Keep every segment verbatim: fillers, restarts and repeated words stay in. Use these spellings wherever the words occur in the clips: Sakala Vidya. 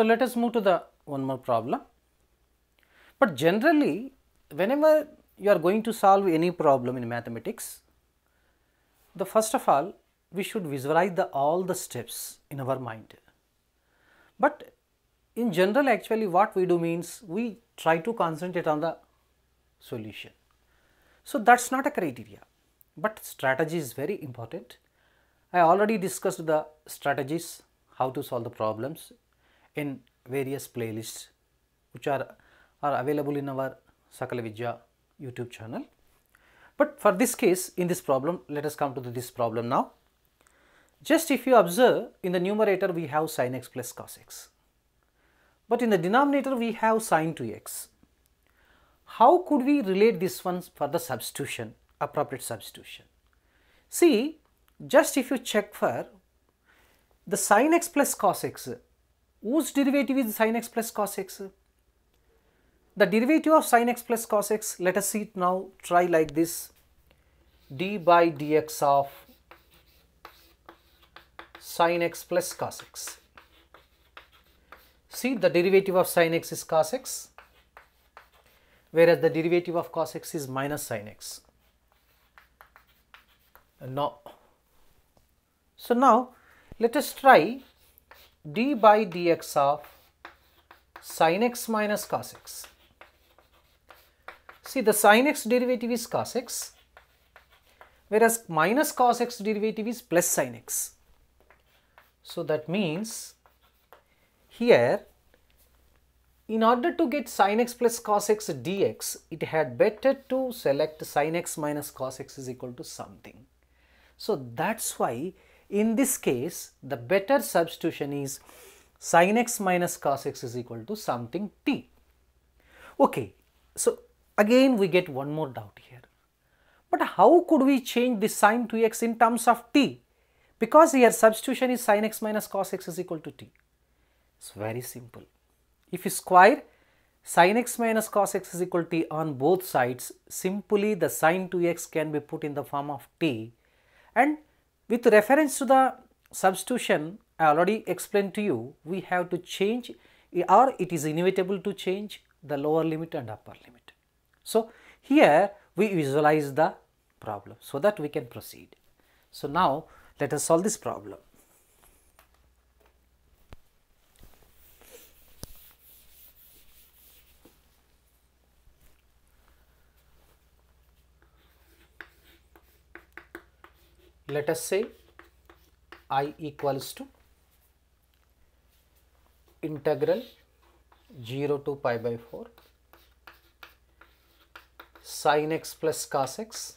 So, let us move to the one more problem. But generally, whenever you are going to solve any problem in mathematics, the first of all, we should visualize the all the steps in our mind. But in general, actually what we do means we try to concentrate on the solution. So, that is not a criteria, but strategy is very important. I already discussed the strategies, how to solve the problems in various playlists which are, are available in our Sakala Vidya YouTube channel. But for this case, in this problem, let us come to the, this problem now. Just if you observe, in the numerator we have sin x plus cos x. But in the denominator we have sin two x. How could we relate this one for the substitution, appropriate substitution? See, just if you check for the sin x plus cos x, whose derivative is sin x plus cos x? The derivative of sin x plus cos x, let us see it now, try like this, d by dx of sin x plus cos x. See, the derivative of sin x is cos x, whereas the derivative of cos x is minus sin x. Now, so now let us try d by dx of sin x minus cos x. See, the sin x derivative is cos x, whereas minus cos x derivative is plus sin x. So, that means here, in order to get sin x plus cos x dx, it had better to select sin x minus cos x is equal to something. So, that is why in this case, the better substitution is sin x minus cos x is equal to something t. Okay. So, again we get one more doubt here. But how could we change this sin two x in terms of t? Because here substitution is sin x minus cos x is equal to t. It is very simple. If you square sin x minus cos x is equal to t on both sides, simply the sin two x can be put in the form of t, and with reference to the substitution I already explained to you, we have to change, or it is inevitable to change, the lower limit and upper limit. So, here we visualize the problem so that we can proceed. So, now let us solve this problem. Let us say I equals to integral zero to pi by four sin x plus cos x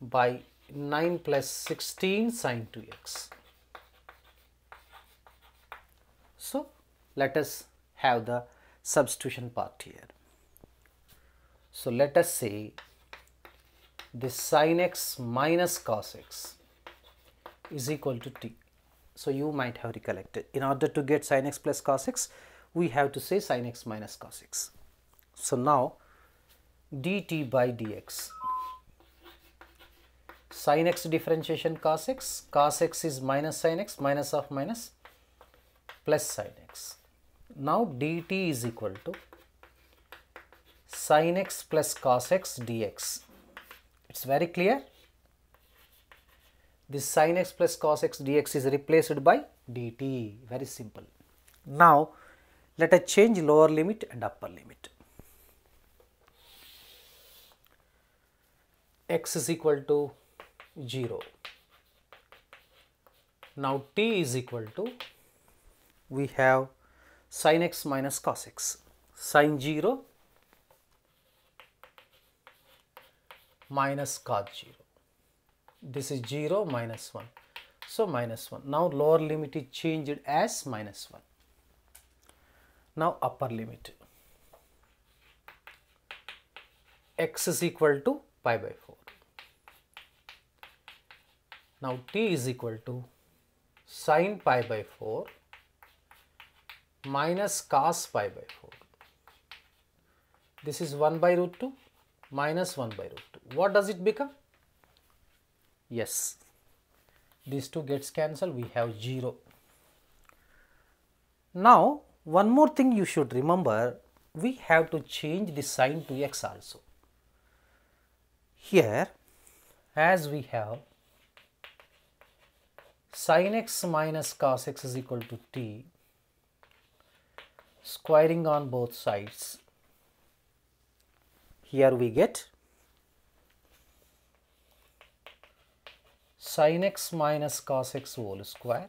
by nine plus sixteen sin two x. So, let us have the substitution part here. So, let us say this sin x minus cos x is equal to t. So, you might have recollected, in order to get sin x plus cos x, we have to say sin x minus cos x. So, now dt by dx, sin x differentiation cos x, cos x is minus sin x, minus of minus plus sin x. Now, dt is equal to sin x plus cos x dx. It is very clear. This sin x plus cos x dx is replaced by dt. Very simple. Now, let us change lower limit and upper limit. X is equal to zero. Now, t is equal to, we have sin x minus cos x, sin zero minus cos zero. This is zero minus one. So, minus one. Now, lower limit is changed as minus one. Now, upper limit, x is equal to pi by four. Now, t is equal to sin pi by four minus cos pi by four. This is one by root two minus one by root two. What does it become? Yes, these two gets cancelled, we have zero. Now one more thing you should remember, we have to change the sign to x also. Here as we have sin x minus cos x is equal to t, squaring on both sides, here we get sin x minus cos x whole square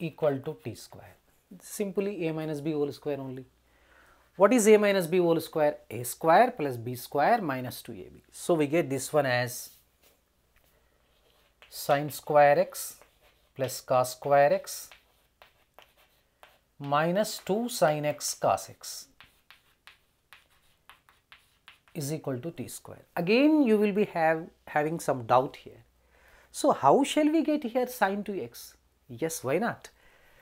equal to t square. Simply a minus b whole square only. What is a minus b whole square? A square plus b square minus two a b. So we get this one as sin square x plus cos square x minus two sin x cos x is equal to t square. Again you will be have having some doubt here. So how shall we get here sin to x? Yes, why not?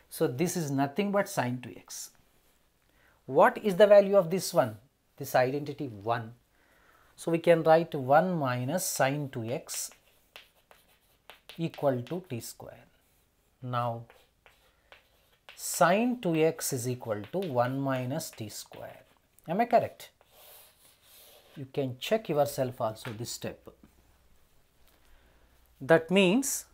So this is nothing but sin to x. What is the value of this one? This identity one. So we can write one minus sin to x equal to t square. Now sin to x is equal to one minus t square. Am I correct? You can check yourself also this step. That means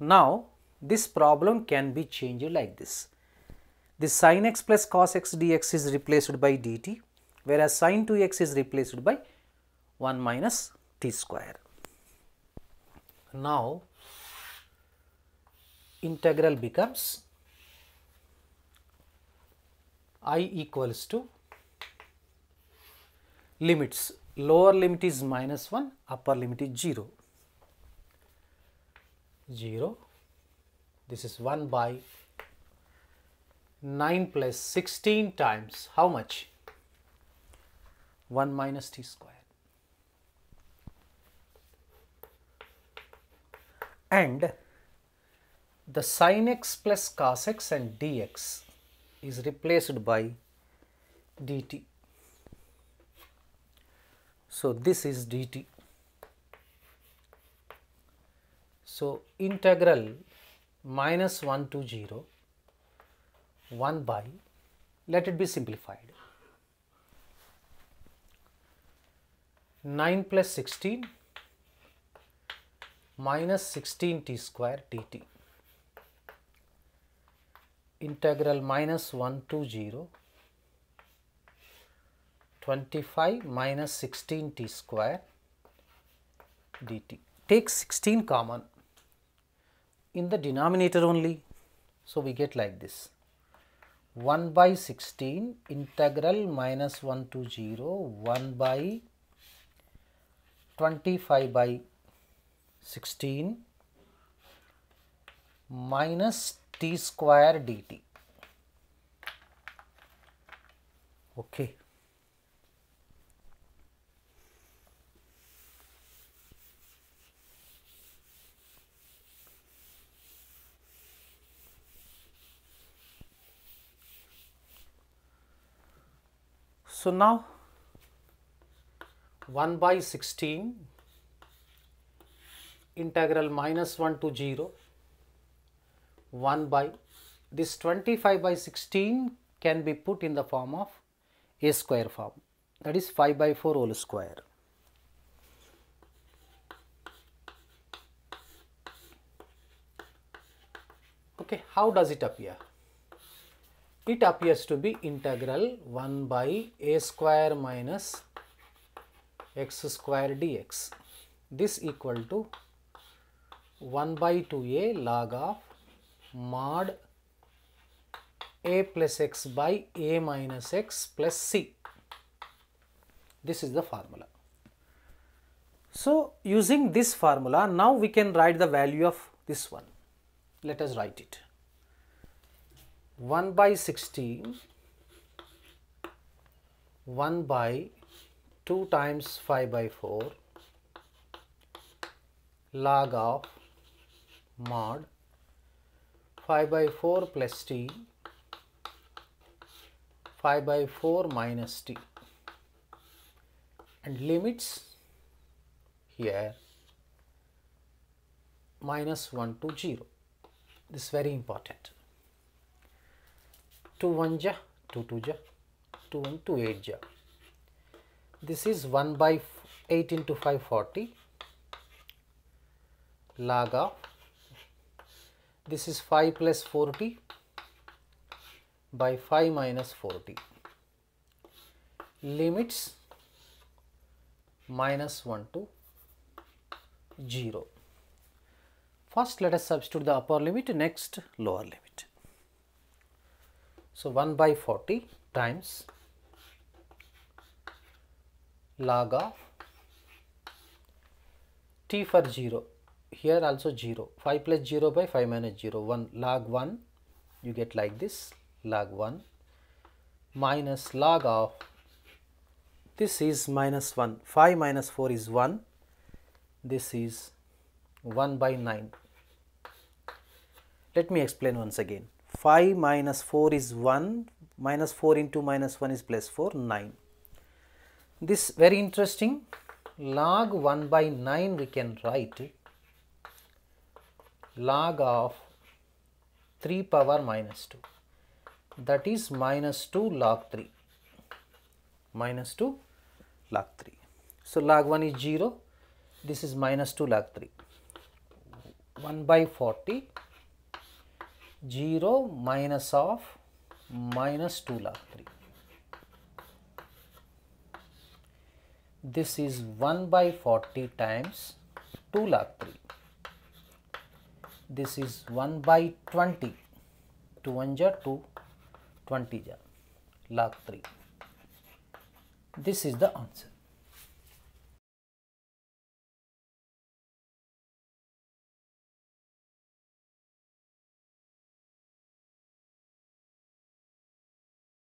now this problem can be changed like this. The sin x plus cos x dx is replaced by dt, whereas sin two x is replaced by one minus t square. Now integral becomes I equals to limits, lower limit is minus one, upper limit is zero, zero, this is one by nine plus sixteen times how much? one minus t square. And the sin x plus cos x and dx is replaced by dt. So this is dt. So integral minus one to zero, one by, let it be simplified, nine plus sixteen minus sixteen t square dt, integral minus one to zero, twenty-five minus sixteen t square dt. Take sixteen common in the denominator only, so we get like this, one by sixteen integral minus one to zero, one by twenty-five by sixteen minus t square dt. Okay. So now one by sixteen integral minus one to zero, one by this twenty-five by sixteen can be put in the form of a square form, that is five by four whole square. Okay, how does it appear? It appears to be integral one by a square minus x square dx. This equal to one by two a log of mod a plus x by a minus x plus c. This is the formula. So using this formula, now we can write the value of this one. Let us write it. one by sixteen, one by two times five by four log of mod five by four plus t, five by four minus t, and limits here minus one to zero. This is very important. two one ja, two two ja, two one, two eight ja. This is one by eight into five, forty. Log of, this is five plus forty by five minus forty. Limits minus one to zero. First let us substitute the upper limit, next lower limit. So one by forty times log of t for zero, here also zero, five plus zero by five minus zero, one log one, you get like this, log one minus log of, this is minus one, five minus four is one, this is one by nine. Let me explain once again. five minus four is one, minus four into minus one is plus four, nine. This very interesting, log one by nine we can write log of three power minus two, that is minus two log three, minus two log three. So log one is zero, this is minus two log three. one by forty, zero minus of minus two log three. This is one by forty times two log three. This is one by twenty, two one ja, two, twenty ja, log three. This is the answer.